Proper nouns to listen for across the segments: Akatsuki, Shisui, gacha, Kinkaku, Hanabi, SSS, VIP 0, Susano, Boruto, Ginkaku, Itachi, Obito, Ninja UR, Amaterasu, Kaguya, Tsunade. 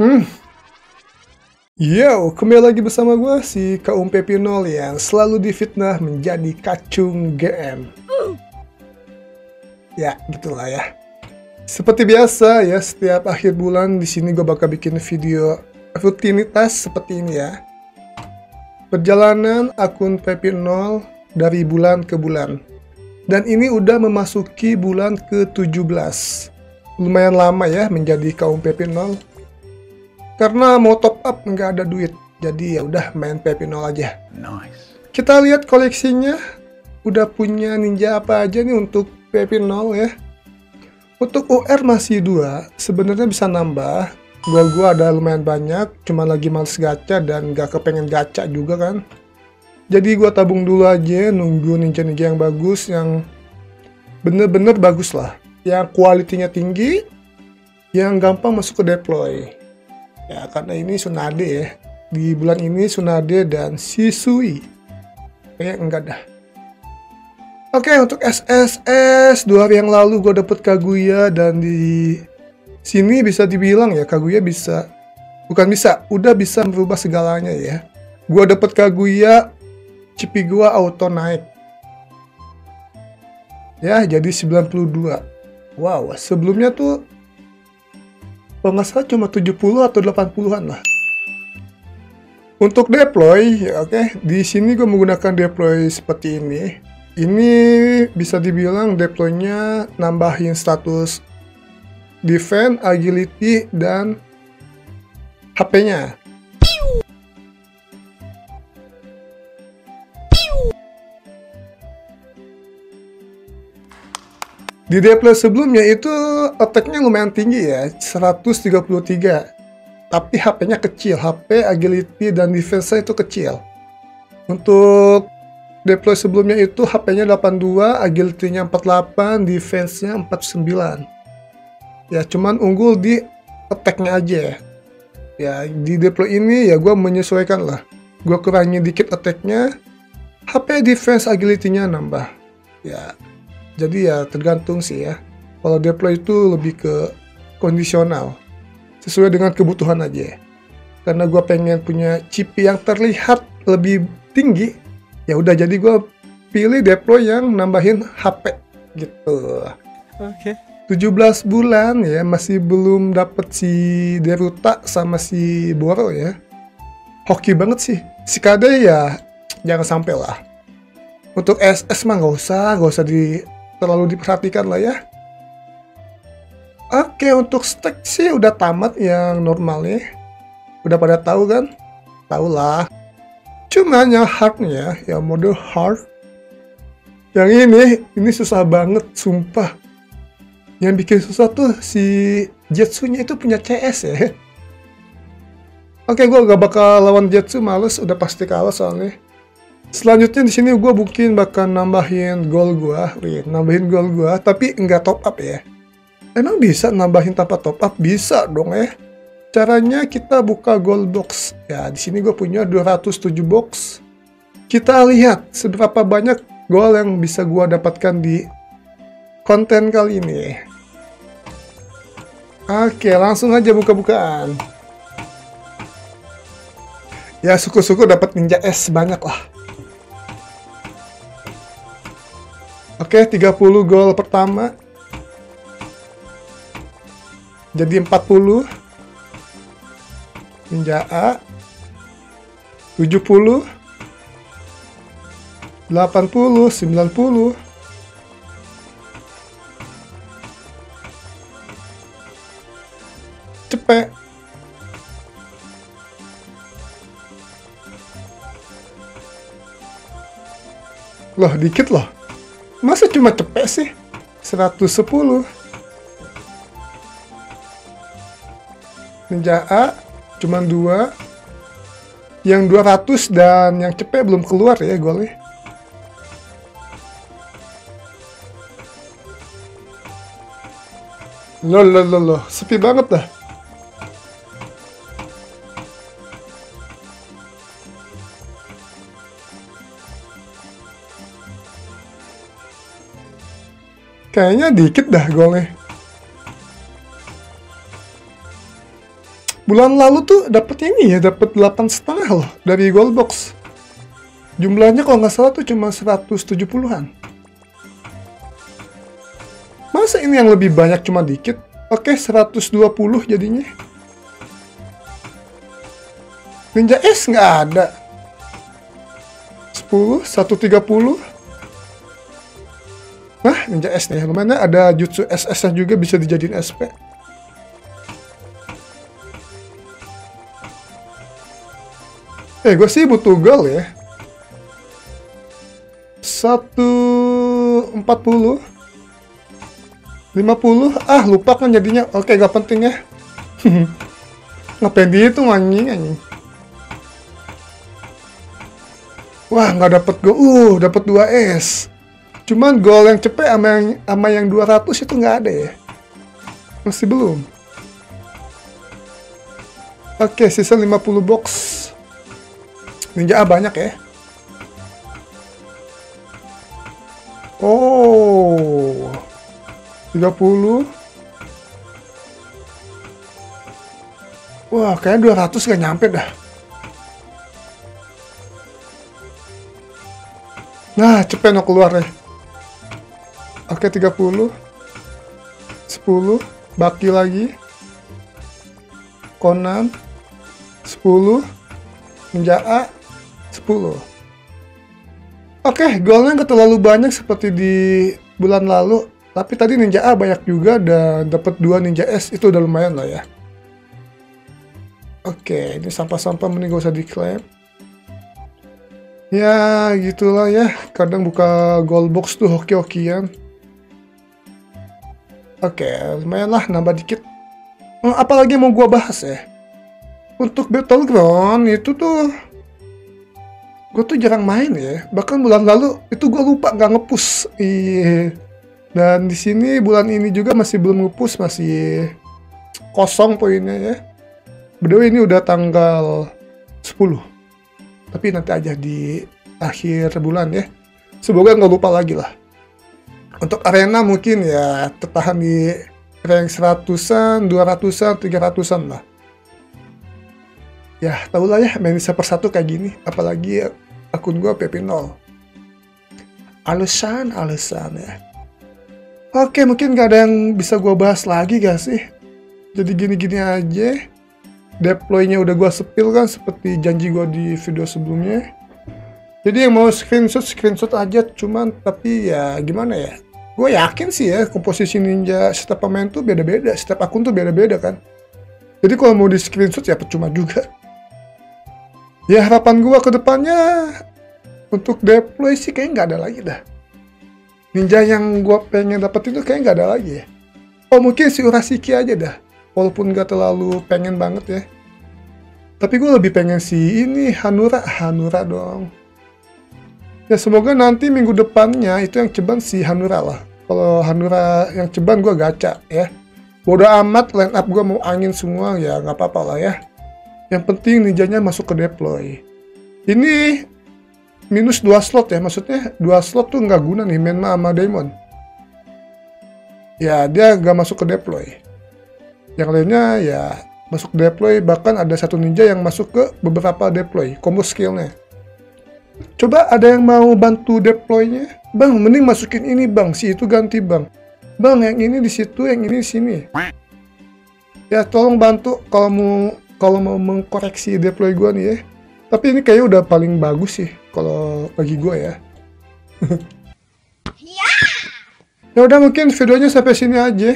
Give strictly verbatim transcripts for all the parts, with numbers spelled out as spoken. Hmm. Yo, kembali lagi bersama gue si Kaum V I P nol yang selalu difitnah menjadi kacung G M. Ya, gitulah ya. Seperti biasa ya, setiap akhir bulan di sini gue bakal bikin video rutinitas seperti ini ya. Perjalanan akun V I P nol dari bulan ke bulan. Dan ini udah memasuki bulan ke tujuh belas. Lumayan lama ya menjadi Kaum V I P nol. Karena mau top up nggak ada duit, jadi ya udah main V I P nol aja. Nice. Kita lihat koleksinya, udah punya ninja apa aja nih untuk V I P nol ya. Untuk U R masih dua, sebenarnya bisa nambah. Goal gua ada lumayan banyak, cuma lagi males gacha dan gak kepengen gacha juga kan. Jadi gua tabung dulu aja, nunggu ninja-ninja yang bagus, yang bener-bener bagus lah, yang kualitinya tinggi, yang gampang masuk ke deploy. Ya, karena ini Tsunade ya. Di bulan ini Tsunade dan Shisui. Kayaknya enggak dah. Oke, untuk S S S. Dua hari yang lalu gue dapet Kaguya. Dan di sini bisa dibilang ya, Kaguya bisa. Bukan bisa, udah bisa merubah segalanya ya. Gue dapet Kaguya, C P gue auto naik. Ya, jadi sembilan puluh dua. Wow, sebelumnya tuh kalau nggak salah cuma tujuh puluh atau delapan puluhan lah. Untuk deploy, ya oke, okay. Di sini gue menggunakan deploy seperti ini. Ini bisa dibilang deploynya nambahin status defense, agility, dan H P-nya. Di deploy sebelumnya itu attack-nya lumayan tinggi ya, seratus tiga puluh tiga. Tapi H P-nya kecil, H P, agility, dan defense-nya itu kecil. Untuk deploy sebelumnya itu H P-nya delapan puluh dua, agility-nya empat puluh delapan, defense-nya empat puluh sembilan. Ya cuman unggul di attack-nya aja ya. Ya di deploy ini ya gue menyesuaikan lah. Gue kurangi dikit attack-nya, H P, defense, agility-nya nambah. Ya. Jadi ya tergantung sih ya. Kalau deploy itu lebih ke kondisional. Sesuai dengan kebutuhan aja. Karena gue pengen punya C P yang terlihat lebih tinggi. Ya udah, jadi gue pilih deploy yang nambahin H P gitu. Oke. Okay. tujuh belas bulan ya, masih belum dapet si Deruta sama si Boro ya. Hoki banget sih. Si Kade ya jangan sampai lah. Untuk S S mah nggak usah, nggak usah di terlalu diperhatikan lah ya. Oke, untuk stack sih udah tamat yang normalnya. Udah pada tahu kan? Tahu lah. Cuman yang hardnya, yang mode hard. Yang ini, ini susah banget, sumpah. Yang bikin susah tuh si Jetsunya itu punya C S ya. Oke, gue gak bakal lawan Jetsu, males, udah pasti kalah soalnya. Selanjutnya di sini gue mungkin bakal nambahin goal gue, nambahin goal gue, tapi nggak top up ya. Emang bisa nambahin tanpa top up? Bisa dong ya. Caranya kita buka gold box. Ya di sini gue punya dua ratus tujuh box. Kita lihat seberapa banyak goal yang bisa gue dapatkan di konten kali ini. Oke, langsung aja buka-bukaan. Ya syukur-syukur dapat ninja S banyak lah. Oke, okay, tiga puluh gol pertama. Jadi empat puluh. Ninja A. tujuh puluh. delapan puluh, sembilan puluh. Cepet. Loh, dikit loh. Masa cuma cepet sih? seratus sepuluh. Ninja A cuma dua. Yang dua ratus dan yang cepet belum keluar ya golnya. Loh loh loh loh, sepi banget dah. Kayaknya dikit dah golnya. Bulan lalu tuh dapat ini ya, dapat delapan setengah loh dari Gold Box. Jumlahnya kalau nggak salah tuh cuma seratus tujuh puluhan. Masa ini yang lebih banyak cuma dikit? Oke, seratus dua puluh jadinya. Ninja S nggak ada. sepuluh, seratus tiga puluh. Nah, Ninja S nih, lumayan ada Jutsu S S-nya juga, bisa dijadiin S P. Eh, gue sih butuh gold ya. seratus empat puluh. lima puluh. Ah, lupa kan jadinya. Oke, gak penting ya. Ngapain dihitung anjing, anjing. Wah, gak dapet gold. Uh, dapet dua S. Cuman gol yang cepet sama yang, sama yang dua ratus itu nggak ada ya. Masih belum. Oke, sisa lima puluh box. Ninja A banyak ya. Oh. tiga puluh. Wah, kayaknya dua ratus nggak nyampe dah. Nah, cepet no keluar deh. Oke, tiga puluh. sepuluh. Baki lagi. Conan. sepuluh. Ninja A. sepuluh. Oke, golnya nggak terlalu banyak seperti di bulan lalu. Tapi tadi Ninja A banyak juga dan dapat dua Ninja S. Itu udah lumayan lah ya. Oke, ini sampah-sampah mending gak usah diklaim. Ya, gitulah ya. Kadang buka gold box tuh hoki-hokian. Oke, lumayan lah, nambah dikit. Hmm, apalagi mau gua bahas ya. Untuk Battleground itu tuh gua tuh jarang main ya. Bahkan bulan lalu itu gua lupa nggak nge-push. Dan di sini bulan ini juga masih belum nge-push, masih kosong poinnya ya. Btw ini udah tanggal sepuluh. Tapi nanti aja di akhir bulan ya. Semoga nggak lupa lagi lah. Untuk arena mungkin ya tertahan di rank seratusan, dua ratusan, tiga ratusan lah. Ya tau lah ya, main server satu kayak gini. Apalagi akun gue V I P nol. Alasan, alasan ya. Oke, mungkin nggak ada yang bisa gue bahas lagi gak sih? Jadi gini-gini aja. Deploy-nya udah gue sepil kan, seperti janji gue di video sebelumnya. Jadi yang mau screenshot, screenshot aja. Cuman tapi ya gimana ya, gue yakin sih ya komposisi ninja setiap pemain tuh beda-beda, setiap akun tuh beda-beda kan. Jadi kalau mau di screenshot ya percuma juga. Ya harapan gue ke depannya untuk deploy sih kayaknya nggak ada lagi dah. Ninja yang gue pengen dapetin tuh kayaknya nggak ada lagi ya. Oh mungkin si Urasiki aja dah. Walaupun gak terlalu pengen banget ya. Tapi gue lebih pengen si ini Hanura, Hanura dong. Ya semoga nanti minggu depannya itu yang ceban si Hanura lah. Kalau Hanura yang ceban gue gacha ya. Bodo amat line up gue mau angin semua ya, nggak apa-apa lah ya. Yang penting ninjanya masuk ke deploy. Ini minus dua slot ya, maksudnya dua slot tuh nggak guna nih main sama Daemon. Ya dia nggak masuk ke deploy. Yang lainnya ya masuk deploy, bahkan ada satu ninja yang masuk ke beberapa deploy, combo skillnya. Coba ada yang mau bantu deploynya? Bang, mending masukin ini bang, si itu ganti bang. Bang, yang ini di situ, yang ini di sini. Ya tolong bantu kalau mau kalau mau mengkoreksi deploy gua nih ya. Tapi ini kayaknya udah paling bagus sih kalau bagi gua ya. Ya udah mungkin videonya sampai sini aja.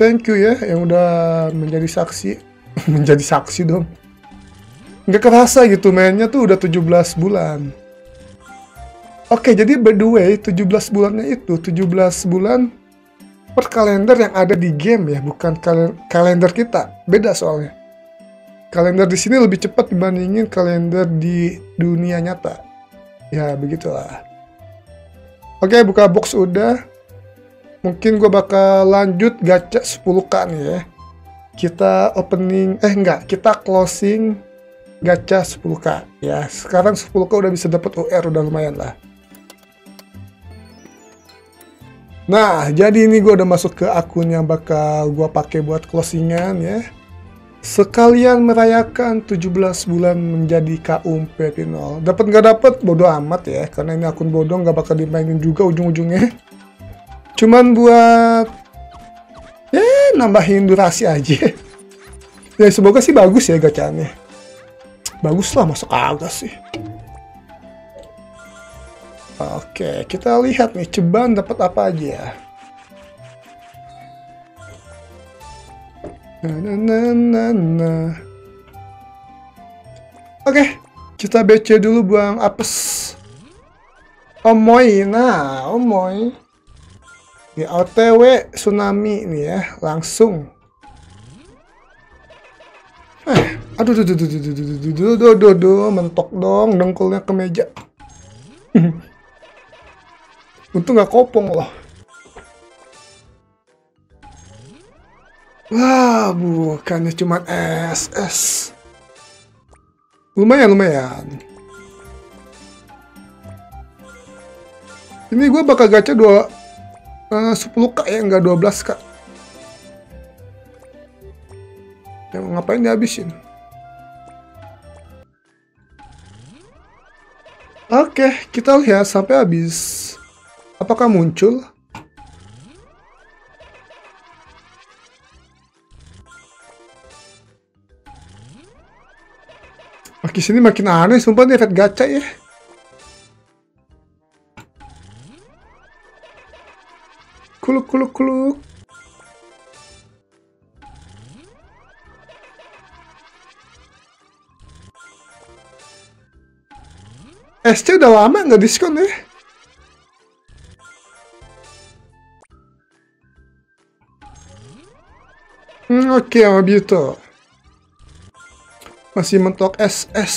Thank you ya yang udah menjadi saksi. Menjadi saksi dong. Nggak kerasa gitu mainnya tuh udah tujuh belas bulan. Oke, jadi by the way tujuh belas bulannya itu tujuh belas bulan per kalender yang ada di game ya, bukan kal kalender kita. Beda soalnya. Kalender di sini lebih cepat dibandingin kalender di dunia nyata. Ya, begitulah. Oke, buka box udah. Mungkin gue bakal lanjut gacha sepuluh K nih ya. Kita opening, eh enggak, kita closing gacha sepuluh K. Ya, sekarang sepuluh K udah bisa dapet U R, udah lumayan lah. Nah, jadi ini gue udah masuk ke akun yang bakal gue pakai buat closingan ya. sekalian merayakan tujuh belas bulan menjadi K U M V I P nol. Dapat nggak dapat bodoh amat ya, karena ini akun bodong nggak bakal dimainin juga ujung-ujungnya. Cuman buat ya nambahin durasi aja. Ya semoga sih bagus ya gacaannya. Bagus lah, masuk agak sih. Oke, kita lihat nih ceban dapat apa aja. Nah, nah, nah, nah. Oke, kita B C dulu buang apes. Omoy, nah omoy. Ini O T W tsunami nih ya, langsung. Eh, aduh, aduh, aduh, aduh, aduh, aduh, aduh, aduh, aduh, aduh, mentok dong dengkulnya ke meja. Untung nggak kopong loh. Wah, bukannya cuma S S. Lumayan, lumayan. Ini gue bakal gacha dua, uh, sepuluh K ya, nggak dua belas K. Ya, ngapain dihabisin? Oke, kita lihat sampai habis. Apakah muncul? Makin sini makin aneh, sumpah nih efek gacha ya. Kuluk kuluk kuluk. S C udah lama nggak diskon ya. Hmm, oke, sama Boruto masih mentok S S.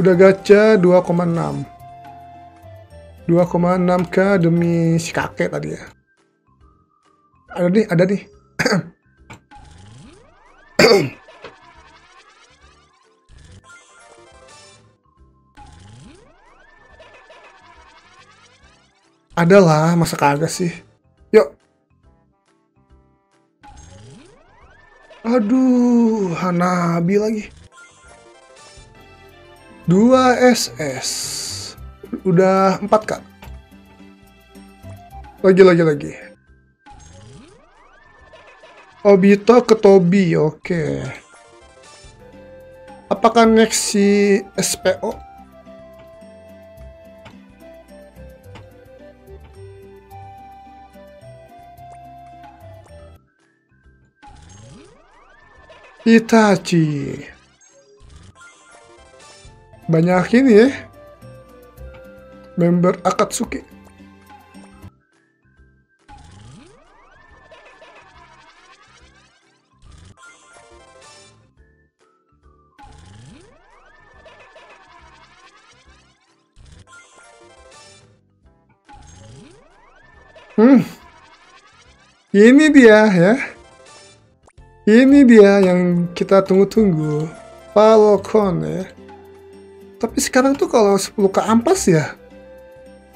Udah gacha dua koma enam dua koma enam K demi si kakek tadi ya. Ada nih, ada nih. Adalah, masa kagak sih. Yuk. Aduh, Hanabi lagi. dua S S. Udah empat K. Lagi, lagi, lagi. Obito ke Tobi, oke. Okay. Apakah next si S P O? Itachi. Banyak ini ya member Akatsuki. Hmm. Ini dia ya. Ini dia yang kita tunggu-tunggu, Falcon ya. Tapi sekarang tuh kalau sepuluh K ampas ya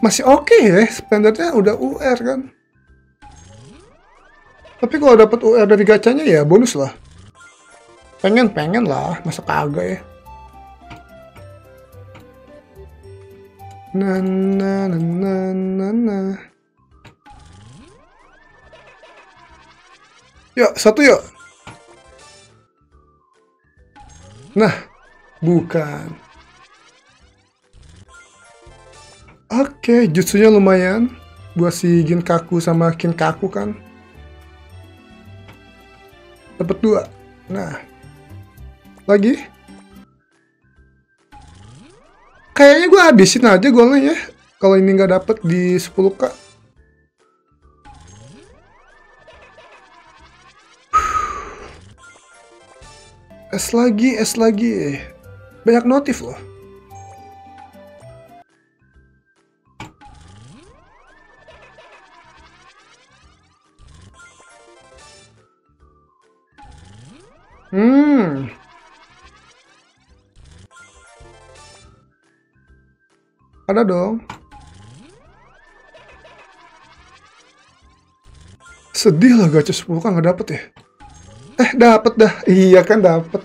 masih oke okay ya, spendernya udah U R kan. Tapi kalau dapat U R dari gacanya ya bonus lah. Pengen-pengen lah, masa kagak ya. Nah, nah, nah, nah, nah, nah. Yuk, satu yuk. Nah, bukan. Oke, jutsunya lumayan buat si Ginkaku sama Kinkaku kan. Dapat dua. Nah, lagi. Kayaknya gue habisin aja golnya ya. Kalau ini nggak dapet di sepuluh K. S lagi, S lagi. Banyak notif loh. Hmm. Ada dong. Sedih lah gacha sepuluh K nggak dapet ya. Eh, dapet dah. Iya kan dapet.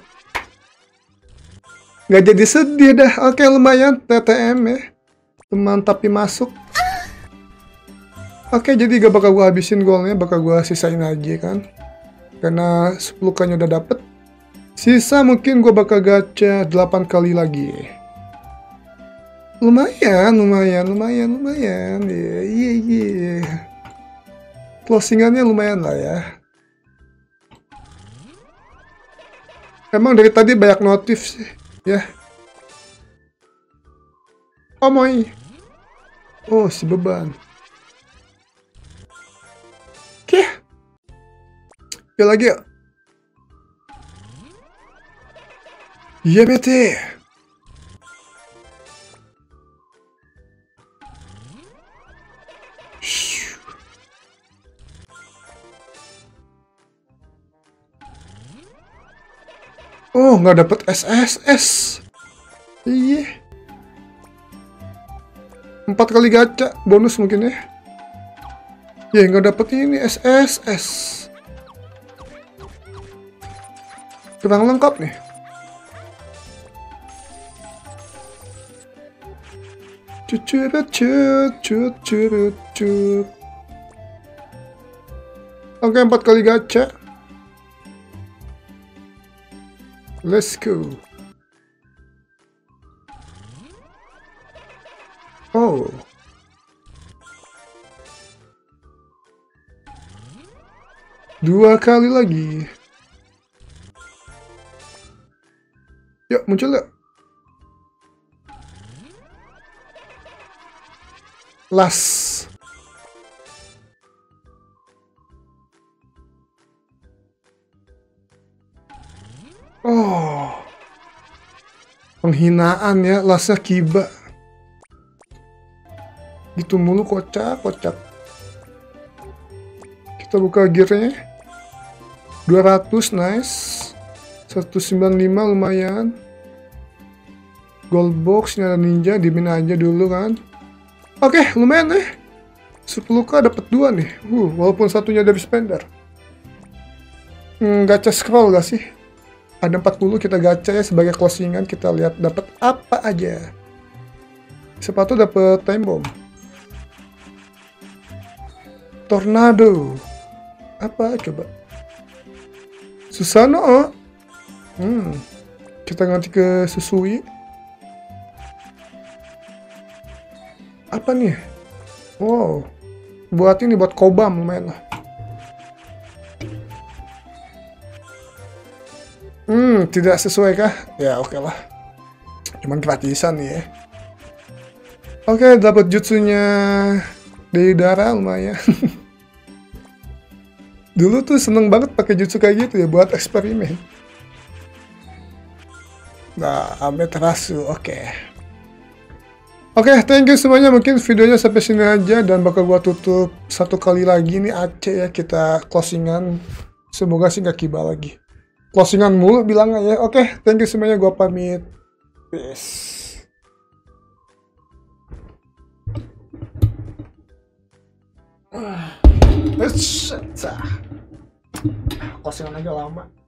Nggak jadi sedih dah. Oke, lumayan T T M ya. Teman tapi masuk. Oke, jadi gak bakal gue habisin golnya, bakal gue sisain aja kan. Karena sepuluh K-nya udah dapet. Sisa mungkin gue bakal gacha delapan kali lagi. Lumayan, lumayan, lumayan, lumayan. Iya, iya, iya. Closingannya lumayan lah ya. Emang dari tadi banyak notif sih, ya. Oh, moy. Oh, si beban. Oke, yuk lagi yuk. Iya bete. Shhh. Oh, nggak dapet S S S. Iya. Empat kali gacha bonus mungkin ya. Ya nggak dapet ini S S S. Kurang lengkap nih. Cucu cucu cucu cucu. Oke, empat kali gacha. Let's go. Oh. Dua kali lagi. Yuk, muncul yuk. Las. Oh, penghinaan ya, lasnya kiba. Gitu mulu, kocak, kocak. Kita buka gearnya. dua ratus, nice. seratus sembilan puluh lima, lumayan. Gold box, ini ada ninja, dimin aja dulu kan. Oke, okay, lumayan nih. sepuluh K dapat dua nih. Uh, walaupun satunya dari spender. Hmm, gacha scroll gak sih? Ada empat puluh, kita gacha ya sebagai closingan, kita lihat dapat apa aja. Sepatu dapat time bomb. Tornado. Apa coba? Susano. Hmm. Kita ganti ke Susui. Apa nih? Wow, buat ini, buat Kobam lumayan lah. Hmm, tidak sesuai kah? Ya oke okay lah, cuman gratisan nih ya. Oke, okay, dapat jutsunya dari darah lumayan. Dulu tuh seneng banget pakai jutsu kayak gitu ya buat eksperimen. Nah, Amaterasu, oke. Okay. Oke, okay, thank you semuanya. Mungkin videonya sampai sini aja dan bakal gua tutup satu kali lagi nih Aceh ya, kita closingan. Semoga sih nggak kiba lagi. Closingan mulu bilangnya ya. Oke, okay, thank you semuanya. Gua pamit. Peace. Closingan aja lama.